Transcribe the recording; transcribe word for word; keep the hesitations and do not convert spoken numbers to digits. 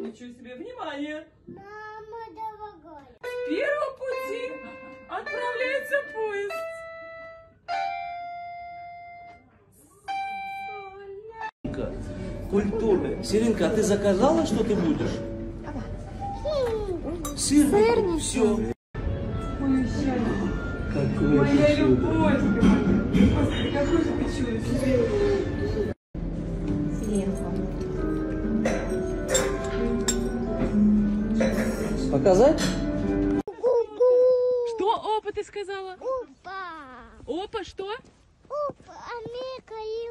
Ничего себе, внимание! Мама, дорогой! С первого пути отправляется поезд. Культурная. Сиринка, а ты заказала, что ты будешь? Сыр. Сыр. Все. Моя любовь. Господи, какой же ты чудо. Показать? Ку-ку. Что опа ты сказала? Опа. Опа что? Опа, Америка и